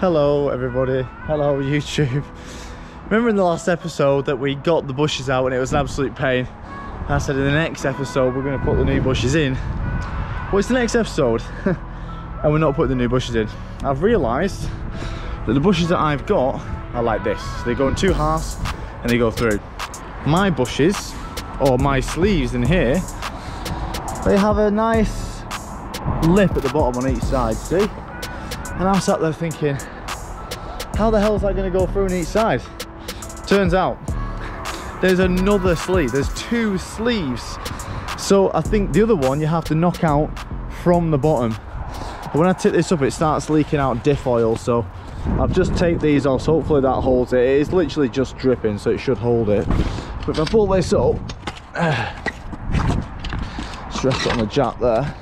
Hello everybody, hello YouTube. Remember in the last episode that we got the bushes out and it was an absolute pain? I said in the next episode we're going to put the new bushes in. Well, it's the next episode and we're not putting the new bushes in. I've realised that the bushes that I've got are like this. They go in two halves and they go through. My bushes, or my sleeves in here, they have a nice lip at the bottom on each side, see? And I sat there thinking, how the hell is that going to go through on each side? Turns out, there's another sleeve. There's two sleeves. So I think the other one you have to knock out from the bottom. But when I tip this up, it starts leaking out diff oil. So I've just taped these off. So hopefully that holds it. It is literally just dripping, so it should hold it. But if I pull this up, just rest it on the jack there.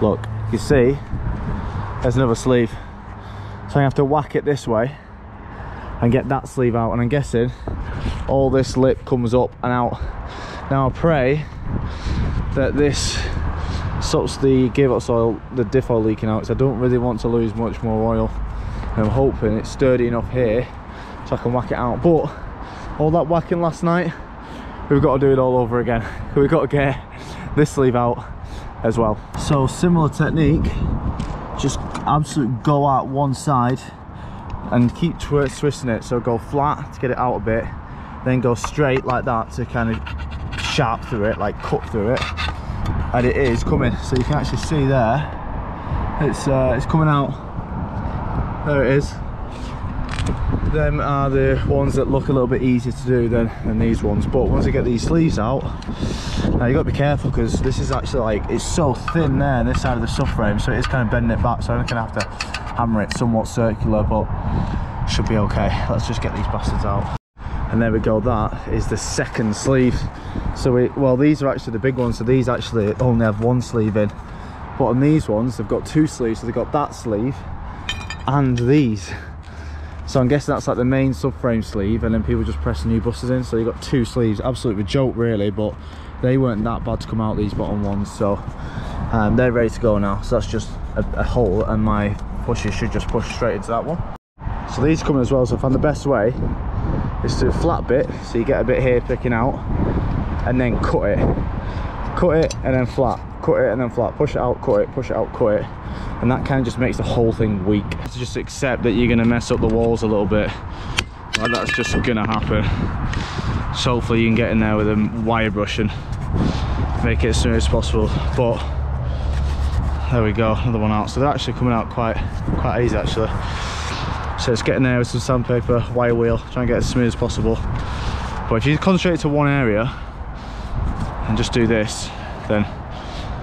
Look, you see, there's another sleeve, so I have to whack it this way and get that sleeve out, and I'm guessing all this lip comes up and out. Now I pray that this stops the gearbox oil, the diff oil leaking out, because I don't really want to lose much more oil, and I'm hoping it's sturdy enough here so I can whack it out. But all that whacking last night, we've got to do it all over again. We've got to get this sleeve out as well. So similar technique, just absolute go out one side and keep twisting it. So go flat to get it out a bit, then go straight like that to kind of sharp through it, like cut through it, and it is coming. So you can actually see there, it's coming out. There it is. Them are the ones that look a little bit easier to do than these ones. But once I get these sleeves out, now you got to be careful, because this is actually like, it's so thin there on this side of the subframe, so it is kind of bending it back, so I'm going to have to hammer it somewhat circular, but should be okay. Let's just get these bastards out. And there we go, that is the second sleeve. So well, these are actually the big ones, so these actually only have one sleeve in, but on these ones they've got two sleeves, so they've got that sleeve and these. So I'm guessing that's like the main subframe sleeve, and then people just press new buses in, so you've got two sleeves. Absolutely a joke really, but they weren't that bad to come out, these bottom ones. So they're ready to go now, so that's just a hole, and my bushes should just push straight into that one. So these come in as well, so I found the best way is to do a flat bit, so you get a bit here picking out, and then cut it and then flat, cut it and then flat, push it out, cut it, push it out, cut it, and that kind of just makes the whole thing weak. So just accept that you're going to mess up the walls a little bit, like that's just going to happen. So hopefully you can get in there with a wire brush and make it as soon as possible. But there we go, another one out. So they're actually coming out quite easy actually. So it's getting there with some sandpaper, wire wheel, try and get it as smooth as possible. But if you concentrate to one area and just do this, then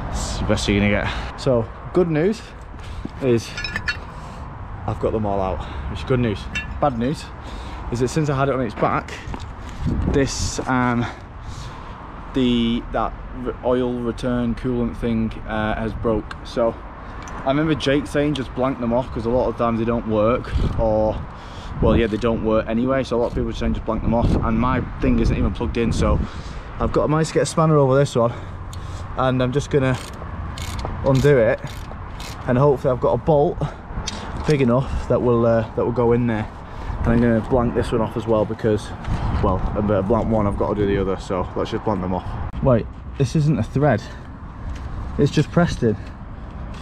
it's the best you're going to get. So good news is I've got them all out, which is good news. Bad news is that since I had it on its back, this that oil return coolant thing has broke. So I remember Jake saying just blank them off, because a lot of times they don't work, or well yeah, they don't work anyway, so a lot of people are saying just blank them off, and my thing isn't even plugged in. So I've got to manage to get a spanner over this one, and I'm just gonna undo it, and hopefully I've got a bolt big enough that will go in there. And I'm gonna blank this one off as well, because well, I'm gonna blank one, I've got to do the other, so let's just blank them off. Wait, this isn't a thread, it's just pressed in.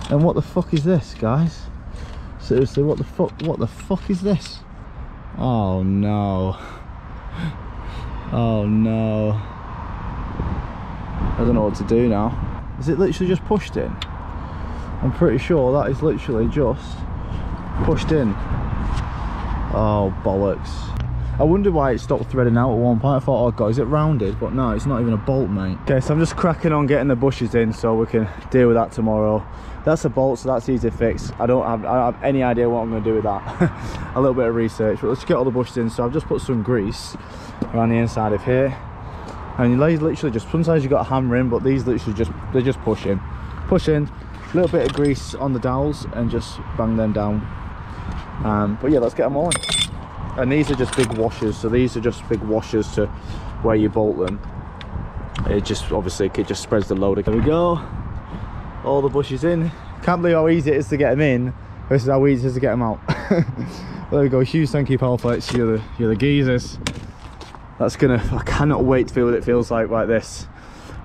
And what the fuck is this, guys? Seriously, what the fuck is this? Oh no, oh no, I don't know what to do now. Is it literally just pushed in? I'm pretty sure that is literally just pushed in. Oh bollocks. I wonder why it stopped threading out at one point. I thought, oh god, is it rounded? But no, it's not even a bolt, mate. Okay, so I'm just cracking on getting the bushes in, so we can deal with that tomorrow. That's a bolt, so that's easy to fix. I don't have any idea what I'm going to do with that. A little bit of research, but let's get all the bushes in. So I've just put some grease around the inside of here. And these literally just, sometimes you've got a hammer in, but these literally just, they're just pushing. Pushing, a little bit of grease on the dowels and just bang them down. But yeah, let's get them all in. And these are just big washers, so these are just big washers to where you bolt them. It just, obviously, it just spreads the load. There we go. All the bushes in. Can't believe how easy it is to get them in versus how easy it is to get them out. There we go, huge thank you PowerFlex, you're the geezers. That's gonna, I cannot wait to feel what it feels like this.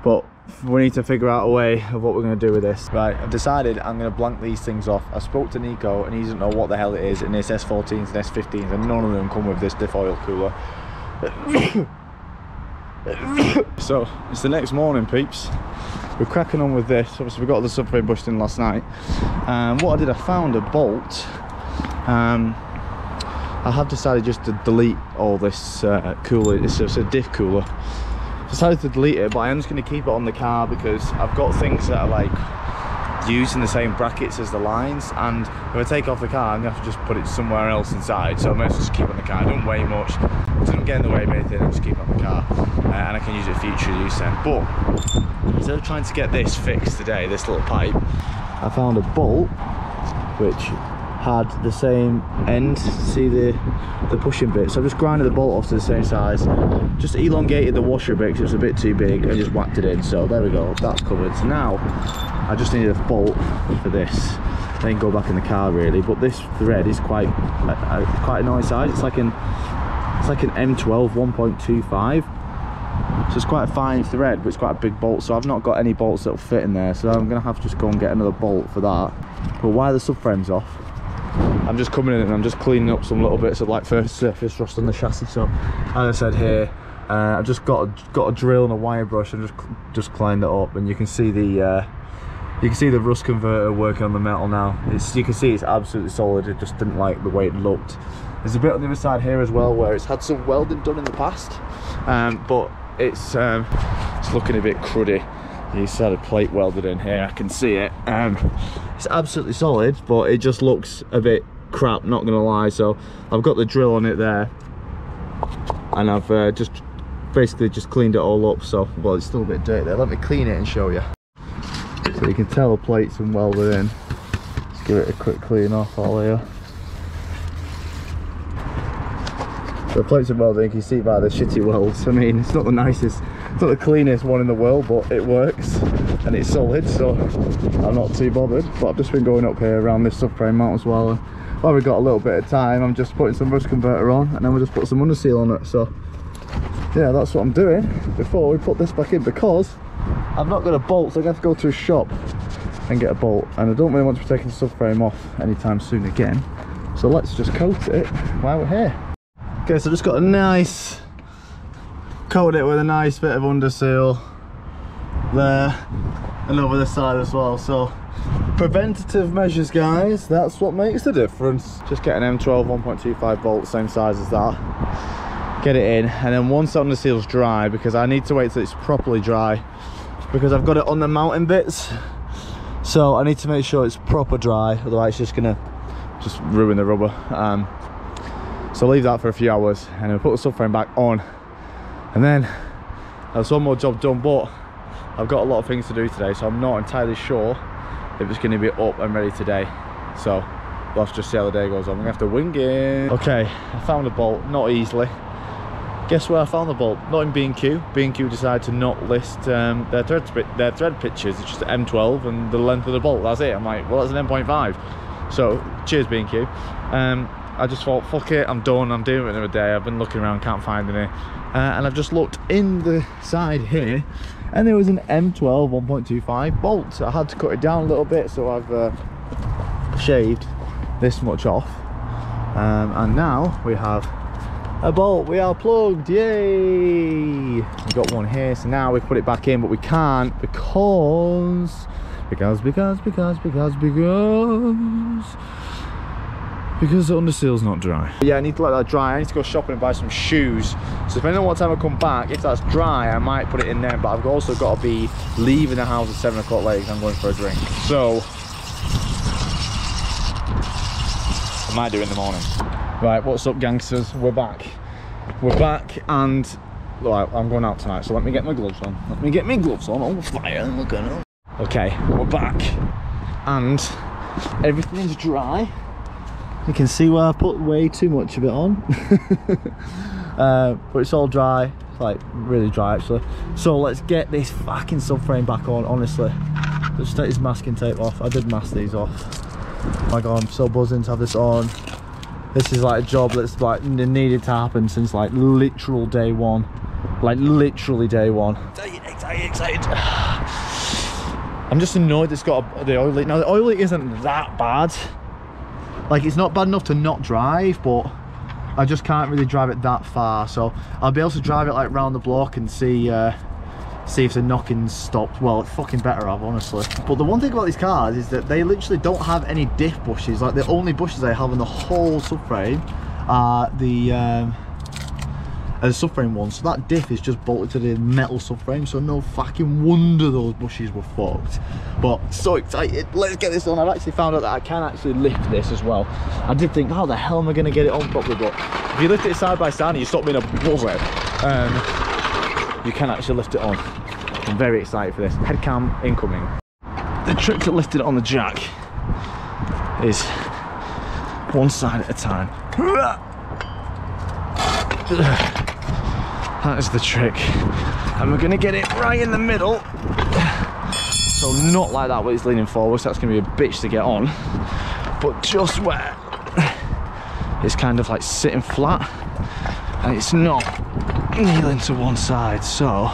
But we need to figure out a way of what we're gonna do with this. Right, I've decided I'm gonna blank these things off. I spoke to Nico and he doesn't know what the hell it is, and it's S14s and S15s and none of them come with this diff-oil cooler. So, it's the next morning, peeps. We're cracking on with this. Obviously we got the subframe bushed in last night. What I did, I found a bolt. I have decided just to delete all this cooler. It's a diff cooler. Decided to delete it, but I am just going to keep it on the car because I've got things that are like used in the same brackets as the lines, and if I take off the car I'm going to have to just put it somewhere else inside, so I might as well just keep it on the car. It doesn't weigh much, it doesn't get in the way of anything, I just keep it on the car and I can use it for future use then. But instead of trying to get this fixed today, this little pipe, I found a bolt which had the same end, see the pushing bit, so I've just grinded the bolt off to the same size, just elongated the washer bit because it was a bit too big and just whacked it in. So there we go, that's covered. So now I just need a bolt for this, then go back in the car really. But this thread is quite a nice size, it's like an M12 1.25. So it's quite a fine thread, but it's quite a big bolt, so I've not got any bolts that'll fit in there, so I'm gonna have to just go and get another bolt for that. But while the subframe's off, I'm just coming in and I'm just cleaning up some little bits of like first surface rust on the chassis. So as I said here, I've just got a drill and a wire brush and just cleaned it up, and you can see the rust converter working on the metal now. You can see it's absolutely solid. It just didn't like the way it looked. There's a bit on the other side here as well where it's had some welding done in the past, but it's looking a bit cruddy. He's had a plate welded in here, I can see it. It's absolutely solid, but it just looks a bit crap, not gonna lie. So I've got the drill on it there, and I've just basically just cleaned it all up. So, well, it's still a bit dirty there. Let me clean it and show you. So you can tell the plate's been welded in. Let's give it a quick clean off all here. So the plates are welded in, you can see by the shitty welds. I mean, it's not the nicest, it's not the cleanest one in the world, but it works and it's solid, so I'm not too bothered. But I've just been going up here around this subframe mount as well, and while we've got a little bit of time, I'm just putting some rust converter on, and then we'll just put some underseal on it. So yeah, that's what I'm doing before we put this back in, because I've not got a bolt, so I'm going to have to go to a shop and get a bolt, and I don't really want to be taking the subframe off anytime soon again, so let's just coat it while we're here. Okay, so just got a nice, coated it with a nice bit of underseal there and over this side as well. So preventative measures, guys, that's what makes the difference. Just get an M12 1.25 bolt, same size as that, get it in, and then once the underseal's dry, because I need to wait till it's properly dry, because I've got it on the mounting bits, so I need to make sure it's proper dry, otherwise it's just gonna just ruin the rubber. So leave that for a few hours and then put the subframe back on, and then that's one more job done. But I've got a lot of things to do today, so I'm not entirely sure if it's going to be up and ready today, so let's just see how the day goes on. I'm gonna have to wing it. Okay, I found a bolt, not easily. Guess where I found the bolt? Not in BNQ. BNQ decided to not list their thread pictures. It's just M12 and the length of the bolt, that's it. I'm like, well, that's an M.5, so cheers BNQ. I just thought, fuck it, I'm done, I'm doing it another day. I've been looking around, can't find any, and I've just looked in the side here, and there was an M12 1.25 bolt. I had to cut it down a little bit, so I've shaved this much off, and now we have a bolt. We are plugged, yay! We've got one here, so now we put it back in, but we can't because the underseal's not dry. Yeah, I need to let that dry. I need to go shopping and buy some shoes. So depending on what time I come back, if that's dry, I might put it in there. But I've also got to be leaving the house at 7 o'clock late because I'm going for a drink. So I might do it in the morning. Right, what's up, gangsters? We're back. We're back, and right, I'm going out tonight. So let me get my gloves on. Let me get my gloves on. I'm flying. Look at them. Okay, we're back, and everything's dry. You can see where I put way too much of it on. But it's all dry, like really dry actually. So let's get this fucking subframe back on, honestly. Let's take this masking tape off. I did mask these off. Oh my god, I'm so buzzing to have this on. This is like a job that's like needed to happen since like literal day one. Like literally day one. Excited. I'm just annoyed it's got the oil leak. Now the oil leak isn't that bad. Like it's not bad enough to not drive, but I just can't really drive it that far. So I'll be able to drive it like round the block and see see if the knocking's stopped. Well, it fucking better have, honestly. But the one thing about these cars is that they literally don't have any diff bushes. Like the only bushes they have in the whole subframe are the subframe ones. So that diff is just bolted to the metal subframe. So no fucking wonder those bushes were fucked. But so excited, let's get this on. I've actually found out that I can actually lift this as well. I did think, how the hell am I gonna get it on properly? But if you lift it side by side and you stop being a buzzhead, you can actually lift it on. I'm very excited for this. Headcam incoming. The trick to lifting it on the jack is one side at a time. That is the trick. And we're gonna get it right in the middle. So not like that where it's leaning forward, so that's gonna be a bitch to get on. But just where it's kind of like sitting flat and it's not kneeling to one side, so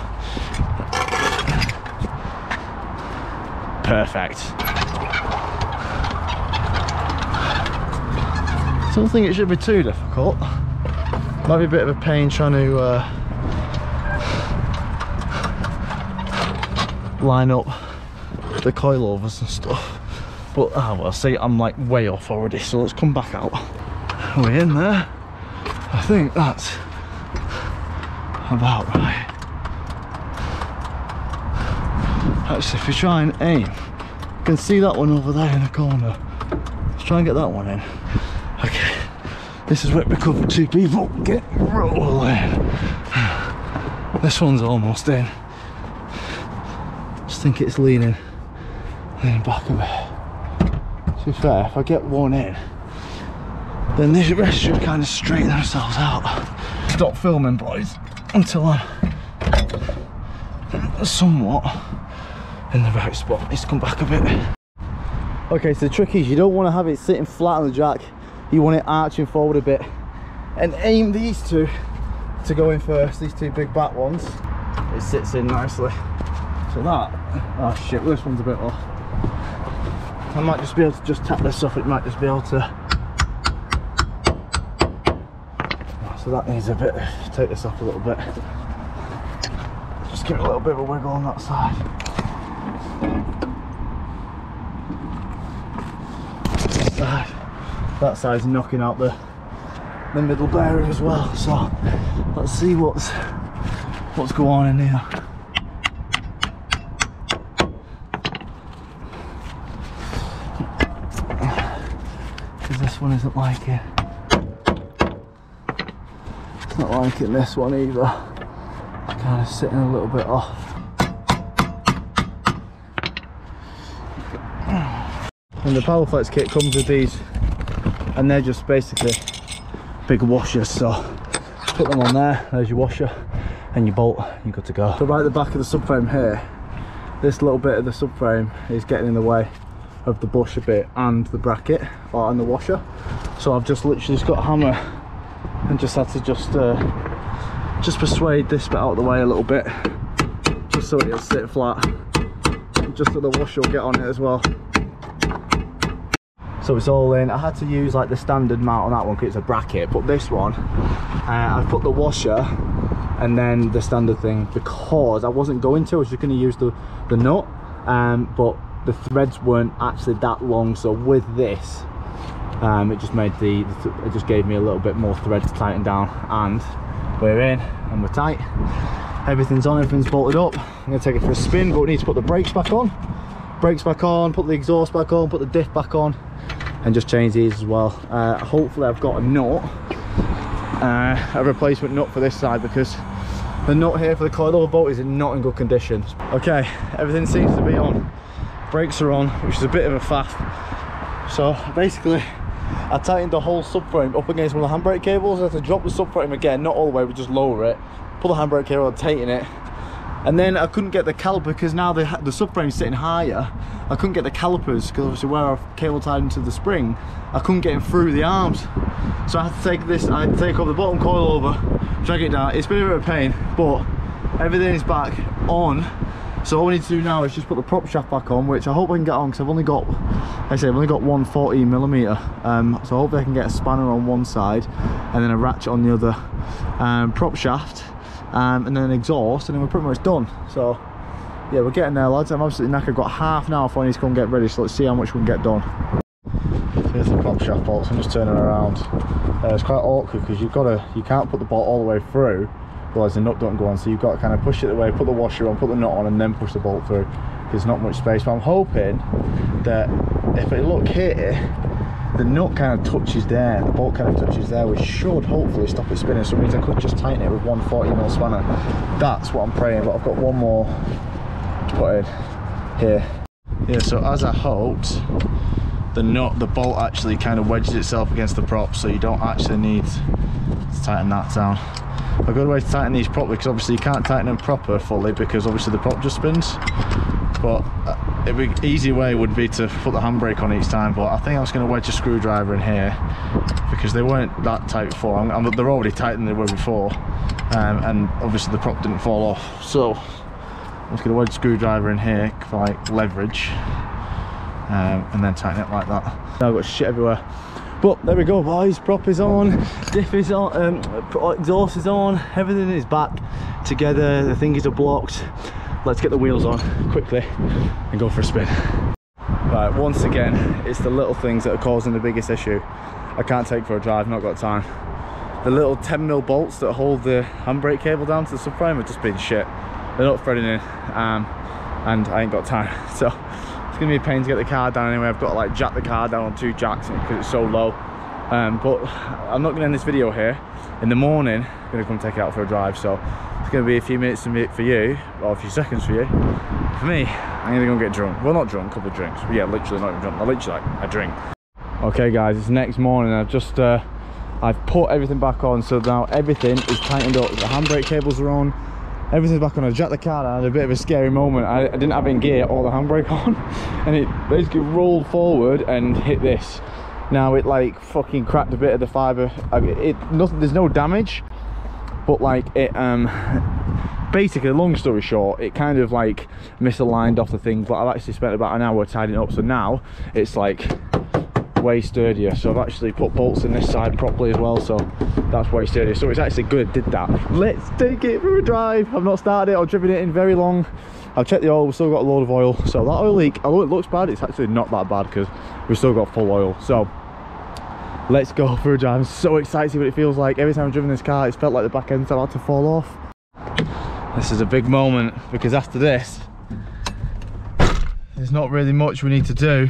perfect. I don't think it should be too difficult. Might be a bit of a pain trying to line up the coilovers and stuff, but ah, well, see, I'm like way off already, so let's come back out. We're in there. I think that's about right. Actually, if we try and aim, you can see that one over there in the corner. Let's try and get that one in. Okay, this is where we cover two people. Get rolling. This one's almost in. Just think it's leaning back a bit. To be fair, if I get one in, then this rest should kind of straighten themselves out. Stop filming, boys, until I'm somewhat in the right spot. It's come back a bit. Okay, so the trick is you don't want to have it sitting flat on the jack. You want it arching forward a bit, and aim these two to go in first, these two big back ones. It sits in nicely. So that, oh shit, this one's a bit off. I might just be able to just tap this off. It might just be able to. So that needs a bit, take this off a little bit. Just give it a little bit of a wiggle on that side. That side's knocking out the middle bearing as well. So let's see what's going on in here. Because this one isn't like it. Not liking this one either. I'm kind of sitting a little bit off. And the PowerFlex kit comes with these, and they're just basically big washers. So put them on there. There's your washer and your bolt. You're good to go. So right at the back of the subframe here, this little bit of the subframe is getting in the way of the bush a bit and the bracket, or and the washer. So I've just literally just got a hammer and just had to just persuade this bit out of the way a little bit, just so it'll sit flat, just so the washer will get on it as well. So it's all in. I had to use like the standard mount on that one because it's a bracket, but this one I put the washer and then the standard thing because I wasn't going to, I was just going to use the nut, but the threads weren't actually that long, so with this it just made it just gave me a little bit more thread to tighten down, and we're in and we're tight. Everything's on, everything's bolted up. I'm gonna take it for a spin, but we need to put the brakes back on. Brakes back on, put the exhaust back on, put the diff back on, and just change these as well. Hopefully I've got a nut, a replacement nut for this side, because the nut here for the coilover bolt is not in good condition. Okay, everything seems to be on. Brakes are on, which is a bit of a faff. So basically, I tightened the whole subframe up against one of the handbrake cables. I had to drop the subframe again, not all the way, but just lower it, pull the handbrake cable, tighten it, And then I couldn't get the caliper because now the subframe's sitting higher. I couldn't get the calipers because obviously where I've cable tied into the spring, I couldn't get it through the arms. So I had to take this, I had to take up the bottom coil over, drag it down. It's been a bit of a pain, but everything is back on. So all we need to do now is just put the prop shaft back on, which I hope I can get on because I've only got, like I say, I've only got 1 14mm. So hopefully I can get a spanner on one side and then a ratchet on the other prop shaft. And then an exhaust, and then we're pretty much done. So yeah, we're getting there, lads. I'm absolutely knackered. I've got half an hour for I need to go and get ready, so let's see how much we can get done. So here's the prop shaft bolts. I'm just turning around. It's quite awkward because you've got to, you can't put the bolt all the way through, otherwise the nut don't go on. So you've got to kind of push it away, put the washer on, put the nut on, and then push the bolt through. There's not much space, but I'm hoping that if I look here, the nut kind of touches there, the bolt kind of touches there, which should hopefully stop it spinning. So it means I could just tighten it with 1 14mm spanner. That's what I'm praying, but I've got one more to put in here. Yeah, so as I hoped, the bolt actually kind of wedges itself against the prop, so you don't actually need to tighten that down. A good way to tighten these properly, because obviously you can't tighten them proper fully because obviously the prop just spins, but an easy way would be to put the handbrake on each time, but I think I was going to wedge a screwdriver in here because they weren't that tight before. They're already tighter than they were before, and obviously the prop didn't fall off. So I was going to wedge a screwdriver in here for like leverage, and then tighten it like that. Now I've got shit everywhere. But there we go, boys. Prop is on, diff is on, exhaust is on, everything is back together. The thing is blocked. Let's get the wheels on quickly and go for a spin. Right, once again, it's the little things that are causing the biggest issue. I can't take for a drive, not got time. The little 10mm bolts that hold the handbrake cable down to the subframe have just been shit. They're not threading in, and I ain't got time. So it's gonna be a pain to get the car down anyway. I've got to like jack the car down on 2 jacks because it's so low. But I'm not gonna end this video here. In the morning, I'm gonna come take it out for a drive. So it's going to be a few minutes for you, or a few seconds for you. For me, I'm going to go and get drunk. Well, not drunk, a couple of drinks. But yeah, literally not even drunk. I literally, like, I drink. Okay, guys, it's next morning. I've just, I've put everything back on. So now everything is tightened up. The handbrake cables are on. Everything's back on. I jacked the car down. I had a bit of a scary moment. I didn't have it in gear or the handbrake on. And it basically rolled forward and hit this. Now it, like, fucking cracked a bit of the fibre. Nothing, there's no damage. But like it, basically, long story short, it kind of like misaligned off the thing, but I've actually spent about an hour tidying it up, so now it's like way sturdier. So I've actually put bolts in this side properly as well, so that's way sturdier. So it's actually good it did that. Let's take it for a drive. I've not started it or driven it in very long. I've checked the oil, we've still got a load of oil. So that oil leak, although it looks bad, it's actually not that bad because we've still got full oil. So let's go for a drive. I'm so excited to see what it feels like. Every time I've driven this car, it's felt like the back end's about to fall off. This is a big moment because after this, there's not really much we need to do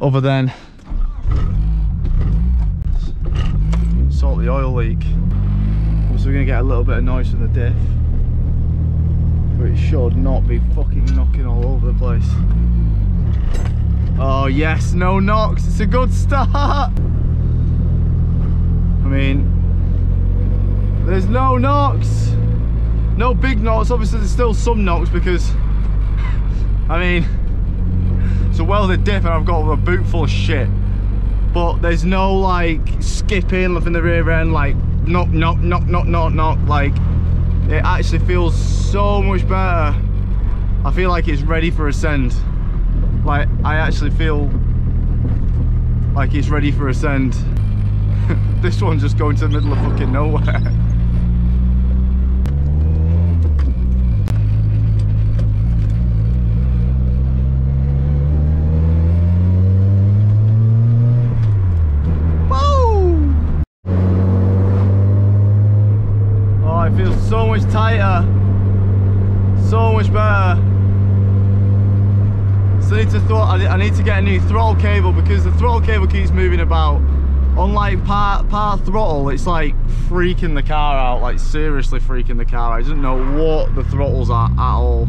other than sort the oil leak. So we're gonna get a little bit of noise from the diff, but it should not be fucking knocking all over the place. Oh yes, no knocks, it's a good start. I mean, there's no knocks, no big knocks. Obviously there's still some knocks because, I mean, it's a welded diff and I've got a boot full of shit, but there's no like skipping, left in the rear end, like knock, knock, knock, knock, knock, knock. Like, it actually feels so much better. I feel like it's ready for a send. Like, I actually feel like it's ready for a send. This one's just going to the middle of fucking nowhere. Whoa! Oh, it feels so much tighter. So much better. I need to get a new throttle cable because the throttle cable keeps moving about. Unlike part throttle, it's like freaking the car out, like seriously freaking the car out. I don't know what the throttles are at all.